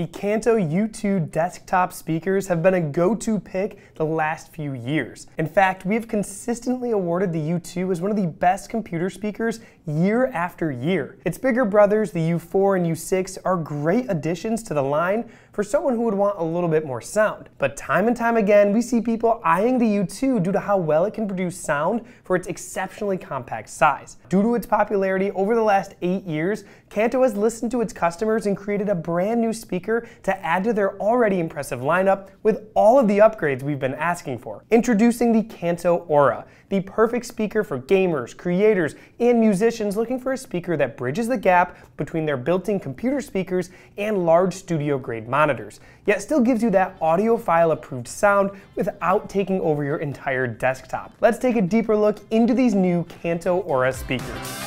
the Kanto U2 desktop speakers have been a go-to pick the last few years. In fact, we have consistently awarded the U2 as one of the best computer speakers year after year. Its bigger brothers, the U4 and U6, are great additions to the line for someone who would want a little bit more sound. But time and time again, we see people eyeing the U2 due to how well it can produce sound for its exceptionally compact size. Due to its popularity over the last 8 years, Kanto has listened to its customers and created a brand new speaker to add to their already impressive lineup with all of the upgrades we've been asking for. Introducing the Kanto Aura, the perfect speaker for gamers, creators, and musicians looking for a speaker that bridges the gap between their built-in computer speakers and large studio-grade monitors, yet still gives you that audiophile-approved sound without taking over your entire desktop. Let's take a deeper look into these new Kanto Aura speakers.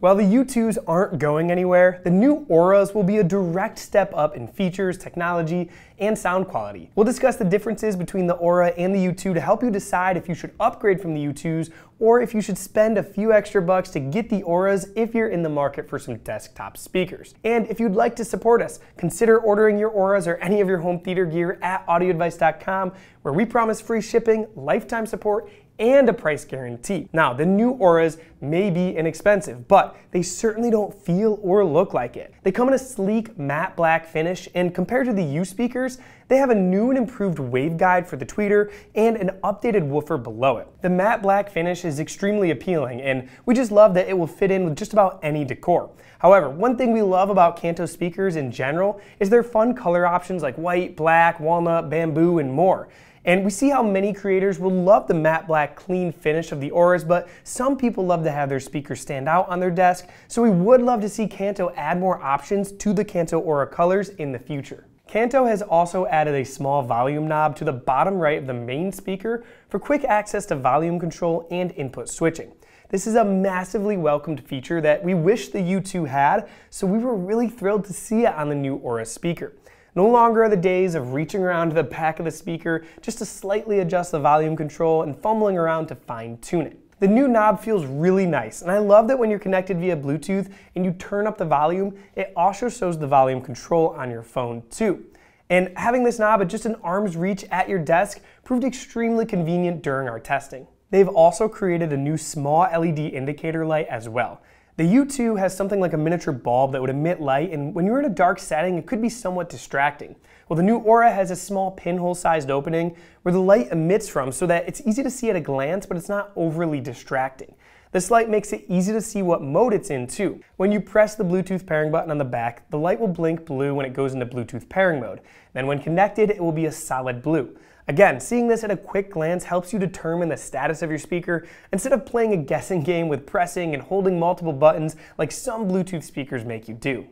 While the U2s aren't going anywhere, the new Auras will be a direct step up in features, technology, and sound quality. We'll discuss the differences between the Aura and the U2 to help you decide if you should upgrade from the U2s or if you should spend a few extra bucks to get the Auras if you're in the market for some desktop speakers. And if you'd like to support us, consider ordering your Auras or any of your home theater gear at audioadvice.com, where we promise free shipping, lifetime support, and a price guarantee. Now, the new Auras may be inexpensive, but they certainly don't feel or look like it. They come in a sleek matte black finish, and compared to the U speakers, they have a new and improved waveguide for the tweeter and an updated woofer below it. The matte black finish is extremely appealing, and we just love that it will fit in with just about any decor. However, one thing we love about Kanto speakers in general is their fun color options like white, black, walnut, bamboo, and more. And we see how many creators will love the matte black clean finish of the Auras, but some people love to have their speakers stand out on their desk, so we would love to see Kanto add more options to the Kanto Aura colors in the future. Kanto has also added a small volume knob to the bottom right of the main speaker for quick access to volume control and input switching. This is a massively welcomed feature that we wish the U2 had, so we were really thrilled to see it on the new Aura speaker. No longer are the days of reaching around to the back of the speaker just to slightly adjust the volume control and fumbling around to fine-tune it. The new knob feels really nice, and I love that when you're connected via Bluetooth and you turn up the volume, it also shows the volume control on your phone too. And having this knob at just an arm's reach at your desk proved extremely convenient during our testing. They've also created a new small LED indicator light as well. The U2 has something like a miniature bulb that would emit light, and when you're in a dark setting, it could be somewhat distracting. Well, the new Aura has a small pinhole-sized opening where the light emits from so that it's easy to see at a glance, but it's not overly distracting. This light makes it easy to see what mode it's in, too. When you press the Bluetooth pairing button on the back, the light will blink blue when it goes into Bluetooth pairing mode. Then when connected, it will be a solid blue. Again, seeing this at a quick glance helps you determine the status of your speaker instead of playing a guessing game with pressing and holding multiple buttons like some Bluetooth speakers make you do.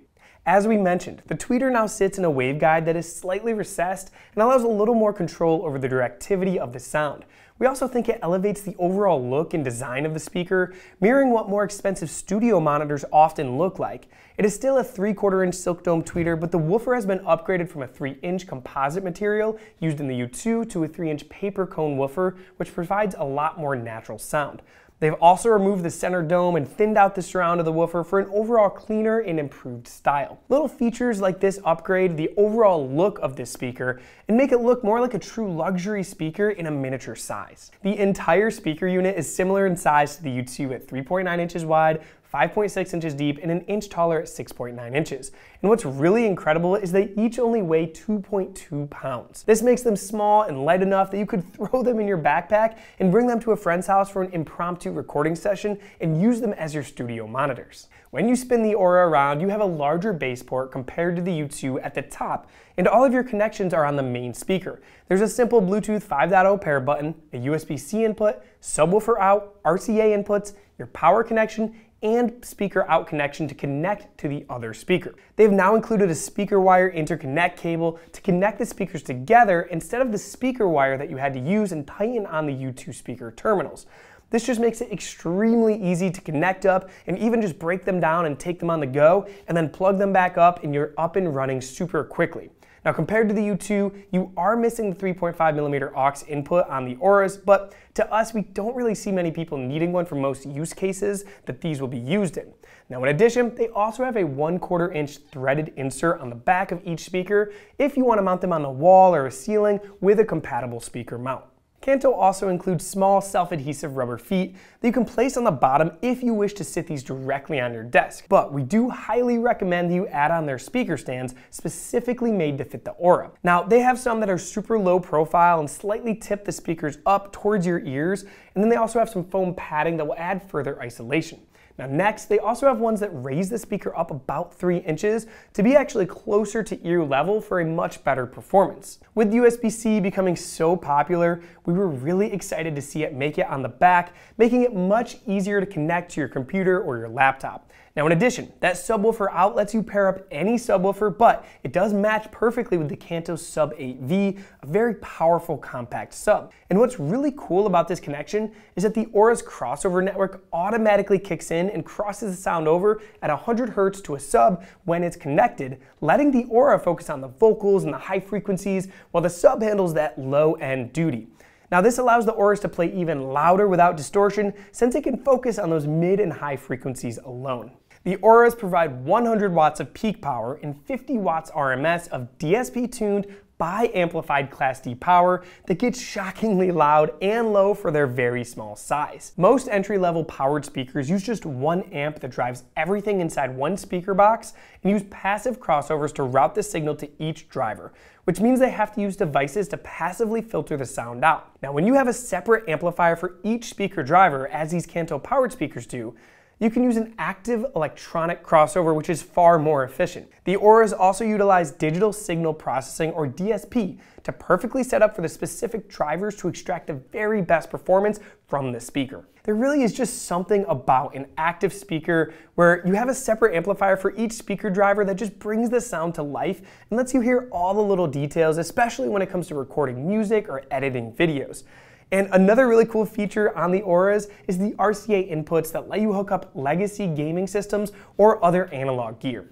As we mentioned, the tweeter now sits in a waveguide that is slightly recessed and allows a little more control over the directivity of the sound. We also think it elevates the overall look and design of the speaker, mirroring what more expensive studio monitors often look like. It is still a 3/4-inch silk dome tweeter, but the woofer has been upgraded from a 3-inch composite material used in the U2 to a 3-inch paper cone woofer, which provides a lot more natural sound. They've also removed the center dome and thinned out the surround of the woofer for an overall cleaner and improved style. Little features like this upgrade the overall look of this speaker and make it look more like a true luxury speaker in a miniature size. The entire speaker unit is similar in size to the U2 at 3.9 inches wide, 5.6 inches deep, and 1 inch taller at 6.9 inches. And what's really incredible is they each only weigh 2.2 pounds. This makes them small and light enough that you could throw them in your backpack and bring them to a friend's house for an impromptu recording session and use them as your studio monitors. When you spin the Aura around, you have a larger base port compared to the U2 at the top, and all of your connections are on the main speaker. There's a simple Bluetooth 5.0 pair button, a USB-C input, subwoofer out, RCA inputs, your power connection, and speaker out connection to connect to the other speaker. They've now included a speaker wire interconnect cable to connect the speakers together instead of the speaker wire that you had to use and tighten on the U2 speaker terminals. This just makes it extremely easy to connect up and even just break them down and take them on the go and then plug them back up and you're up and running super quickly. Now compared to the U2, you are missing the 3.5mm aux input on the Auras, but to us, we don't really see many people needing one for most use cases that these will be used in. Now in addition, they also have a 1/4-inch threaded insert on the back of each speaker if you want to mount them on a wall or a ceiling with a compatible speaker mount. Kanto also includes small self-adhesive rubber feet that you can place on the bottom if you wish to sit these directly on your desk, but we do highly recommend that you add on their speaker stands specifically made to fit the Aura. Now they have some that are super low profile and slightly tip the speakers up towards your ears, and then they also have some foam padding that will add further isolation. Now next, they also have ones that raise the speaker up about 3 inches to be actually closer to ear level for a much better performance. With USB-C becoming so popular, we were really excited to see it make it on the back, making it much easier to connect to your computer or your laptop. Now in addition, that subwoofer out lets you pair up any subwoofer, but it does match perfectly with the Kanto Sub 8V, a very powerful compact sub. And what's really cool about this connection is that the Aura's crossover network automatically kicks in and crosses the sound over at 100 hertz to a sub when it's connected, letting the Aura focus on the vocals and the high frequencies while the sub handles that low-end duty. Now this allows the Auras to play even louder without distortion, since it can focus on those mid and high frequencies alone. The Auras provide 100 watts of peak power and 50 watts RMS of DSP-tuned bi-amplified Class D power that gets shockingly loud and low for their very small size. Most entry-level powered speakers use just 1 amp that drives everything inside one speaker box and use passive crossovers to route the signal to each driver, which means they have to use devices to passively filter the sound out. Now when you have a separate amplifier for each speaker driver, as these Kanto powered speakers do, you can use an active electronic crossover, which is far more efficient. The Auras also utilize digital signal processing, or DSP, to perfectly set up for the specific drivers to extract the very best performance from the speaker. There really is just something about an active speaker where you have a separate amplifier for each speaker driver that just brings the sound to life and lets you hear all the little details, especially when it comes to recording music or editing videos. And another really cool feature on the Auras is the RCA inputs that let you hook up legacy gaming systems or other analog gear.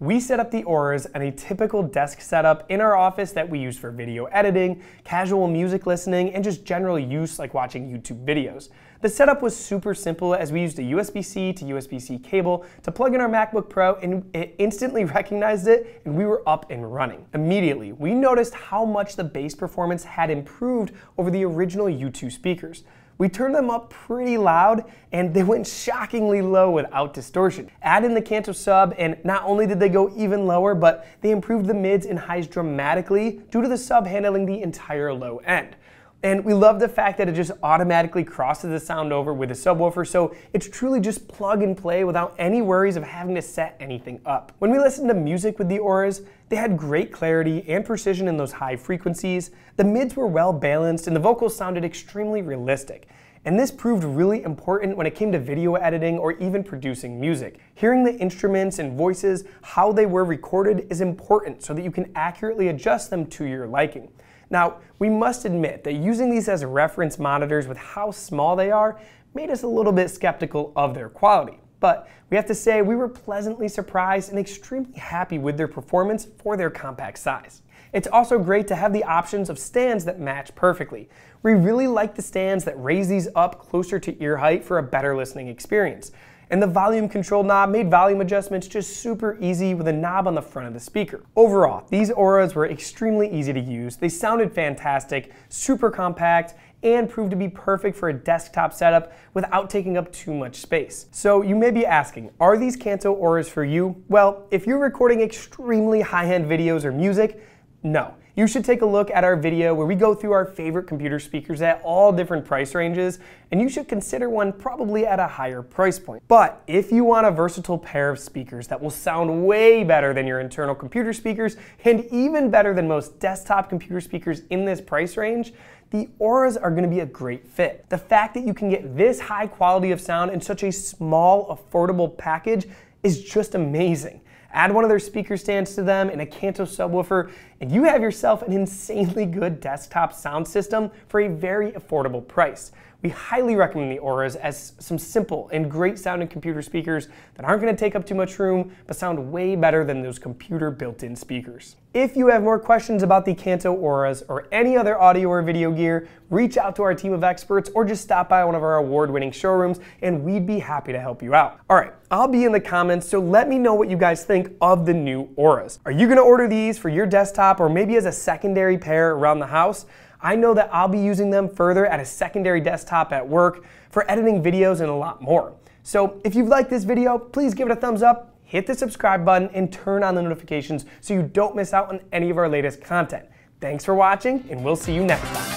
We set up the Auras on a typical desk setup in our office that we use for video editing, casual music listening, and just general use like watching YouTube videos. The setup was super simple as we used a USB-C to USB-C cable to plug in our MacBook Pro, and it instantly recognized it and we were up and running. Immediately, we noticed how much the bass performance had improved over the original U2 speakers. We turned them up pretty loud and they went shockingly low without distortion. Add in the Kanto Sub and not only did they go even lower, but they improved the mids and highs dramatically due to the sub handling the entire low end. And we love the fact that it just automatically crosses the sound over with a subwoofer, so it's truly just plug and play without any worries of having to set anything up. When we listened to music with the Auras, they had great clarity and precision in those high frequencies, the mids were well balanced, and the vocals sounded extremely realistic. And this proved really important when it came to video editing or even producing music. Hearing the instruments and voices, how they were recorded, is important so that you can accurately adjust them to your liking. Now, we must admit that using these as reference monitors with how small they are made us a little bit skeptical of their quality, but we have to say we were pleasantly surprised and extremely happy with their performance for their compact size. It's also great to have the options of stands that match perfectly. We really like the stands that raise these up closer to ear height for a better listening experience. And the volume control knob made volume adjustments just super easy with a knob on the front of the speaker. Overall, these Auras were extremely easy to use, they sounded fantastic, super compact, and proved to be perfect for a desktop setup without taking up too much space. So you may be asking, are these Kanto Auras for you? Well, if you're recording extremely high-end videos or music, no. You should take a look at our video where we go through our favorite computer speakers at all different price ranges, and you should consider one probably at a higher price point. But if you want a versatile pair of speakers that will sound way better than your internal computer speakers, and even better than most desktop computer speakers in this price range, the Auras are gonna be a great fit. The fact that you can get this high quality of sound in such a small, affordable package is just amazing. Add one of their speaker stands to them and a Kanto subwoofer, and you have yourself an insanely good desktop sound system for a very affordable price. We highly recommend the Auras as some simple and great sounding computer speakers that aren't going to take up too much room, but sound way better than those computer built-in speakers. If you have more questions about the Kanto Auras or any other audio or video gear, reach out to our team of experts or just stop by one of our award-winning showrooms and we'd be happy to help you out. All right, I'll be in the comments, so let me know what you guys think of the new Auras. Are you gonna order these for your desktop or maybe as a secondary pair around the house? I know that I'll be using them further at a secondary desktop at work for editing videos and a lot more. So if you've liked this video, please give it a thumbs up. Hit the subscribe button and turn on the notifications so you don't miss out on any of our latest content. Thanks for watching, and we'll see you next time.